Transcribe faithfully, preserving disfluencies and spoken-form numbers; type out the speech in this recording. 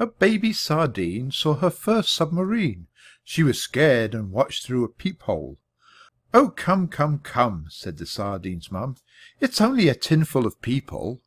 A baby sardine saw her first submarine. She was scared and watched through a peephole. "Oh, come, come, come," said the sardine's mum. "It's only a tinful of people."